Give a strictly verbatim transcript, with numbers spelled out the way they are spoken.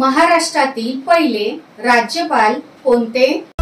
महाराष्ट्रातील पहिले राज्यपाल कोणते?